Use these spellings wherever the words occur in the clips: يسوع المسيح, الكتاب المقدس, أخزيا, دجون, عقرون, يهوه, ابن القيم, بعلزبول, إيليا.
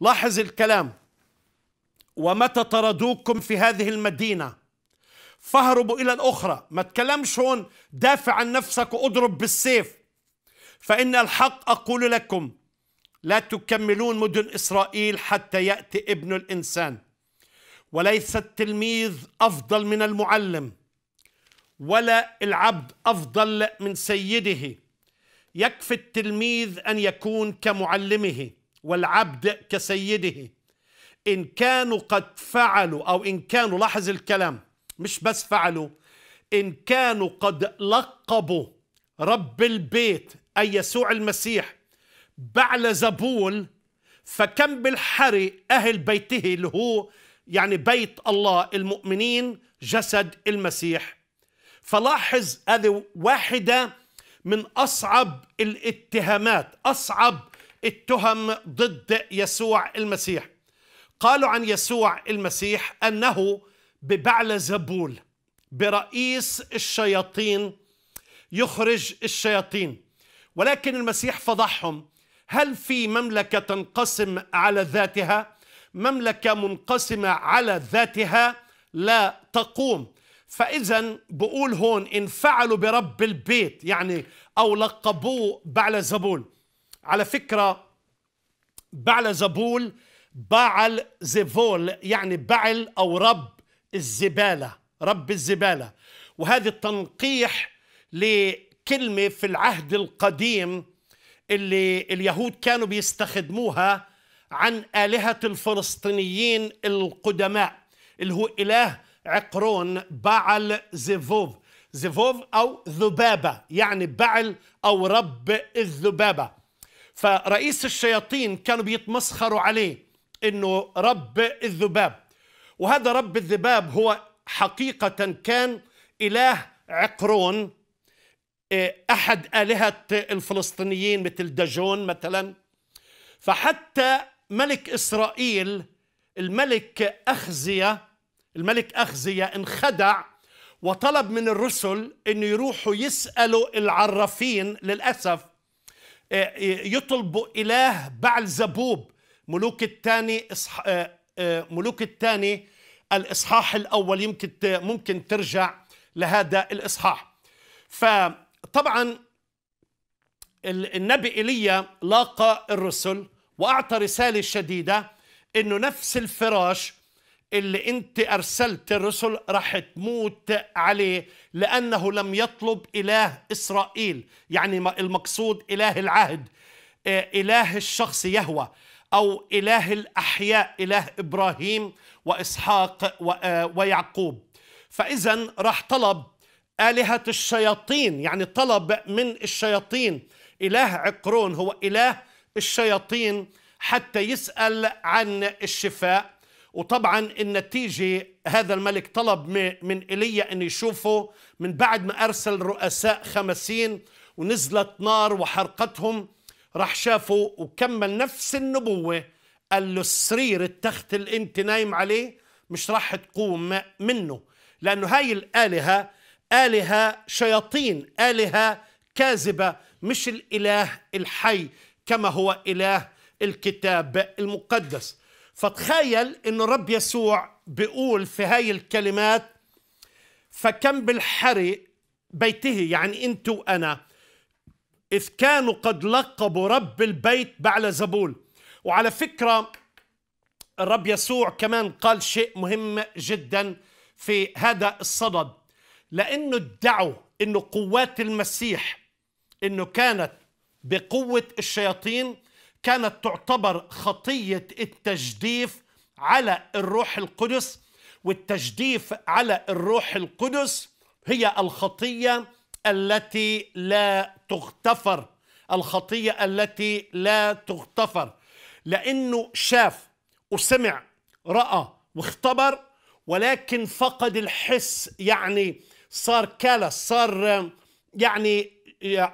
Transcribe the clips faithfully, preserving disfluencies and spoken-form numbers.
لاحظ الكلام: ومتى طردوكم في هذه المدينة فاهربوا إلى الأخرى. ما تكلمش هون دافع عن نفسك واضرب بالسيف. فإن الحق أقول لكم لا تكملون مدن إسرائيل حتى يأتي ابن الإنسان. وليس التلميذ أفضل من المعلم، ولا العبد أفضل من سيده. يكفي التلميذ أن يكون كمعلمه، والعبد كسيده. إن كانوا قد فعلوا، أو إن كانوا، لاحظ الكلام، مش بس فعلوا، إن كانوا قد لقبوا رب البيت أي يسوع المسيح بعلزبول، فكم بالحري أهل بيته، اللي هو يعني بيت الله، المؤمنين جسد المسيح. فلاحظ هذه واحدة من أصعب الاتهامات، أصعب التهم ضد يسوع المسيح. قالوا عن يسوع المسيح أنه ببعلزبول، برئيس الشياطين، يخرج الشياطين. ولكن المسيح فضحهم. هل في مملكة تنقسم على ذاتها؟ مملكة منقسمة على ذاتها لا تقوم. فإذا بقول هون إن فعلوا برب البيت، يعني أو لقبوه بعلزبول. على فكرة بعلزبول بعلزبول يعني بعل أو رب الزبالة، رب الزبالة. وهذا التنقيح لكلمة في العهد القديم اللي اليهود كانوا بيستخدموها عن آلهة الفلسطينيين القدماء، اللي هو إله عقرون، بعل زفوف. زفوف أو ذبابة، يعني بعل أو رب الذبابة. فرئيس الشياطين كانوا بيتمسخروا عليه إنه رب الذباب. وهذا رب الذباب هو حقيقة كان إله عقرون، أحد آلهة الفلسطينيين مثل دجون مثلا. فحتى ملك إسرائيل الملك أخزيا، الملك أخزيا انخدع وطلب من الرسل أن يروحوا يسألوا العرافين. للأسف يطلبوا إله بعلزبوب. ملوك الثاني، ملوك الثاني الإصحاح الأول، يمكن ممكن ترجع لهذا الإصحاح. فطبعا النبي إيليا لاقى الرسل وأعطى رسالة شديدة إنه نفس الفراش اللي أنت أرسلت الرسل راح تموت عليه، لأنه لم يطلب إله إسرائيل، يعني المقصود إله العهد، إله الشخص يهوه، أو إله الأحياء، إله إبراهيم وإسحاق ويعقوب. فإذا راح طلب آلهة الشياطين، يعني طلب من الشياطين. إله عقرون هو إله الشياطين حتى يسأل عن الشفاء. وطبعا النتيجة هذا الملك طلب من إيليا أن يشوفه من بعد ما أرسل رؤساء خمسين ونزلت نار وحرقتهم. راح شافه وكمل نفس النبوة. قال له السرير، التخت اللي انت نايم عليه، مش راح تقوم منه، لأنه هاي الآلهة آلهة شياطين، آلهة كاذبة، مش الإله الحي كما هو إله الكتاب المقدس. فتخيل إنه رب يسوع بيقول في هاي الكلمات: فكم بالحري بيته، يعني أنت وأنا، إذ كانوا قد لقبوا رب البيت بعلزبول. وعلى فكرة الرب يسوع كمان قال شيء مهم جدا في هذا الصدد، لأنه ادعوا إنه قوات المسيح إنه كانت بقوة الشياطين، كانت تعتبر خطية التجديف على الروح القدس. والتجديف على الروح القدس هي الخطية التي لا تغتفر، الخطية التي لا تغتفر، لأنه شاف وسمع، رأى واختبر، ولكن فقد الحس، يعني صار كالس، صار يعني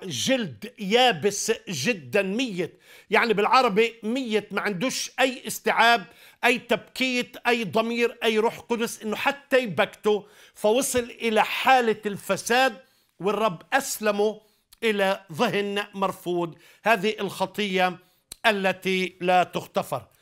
جلد يابس جدا، ميت، يعني بالعربي ميت، ما عندوش أي استيعاب، أي تبكيت، أي ضمير، أي روح قدس إنه حتى يبكته. فوصل إلى حالة الفساد، والرب أسلمه إلى ذهن مرفوض. هذه الخطية التي لا تغتفر.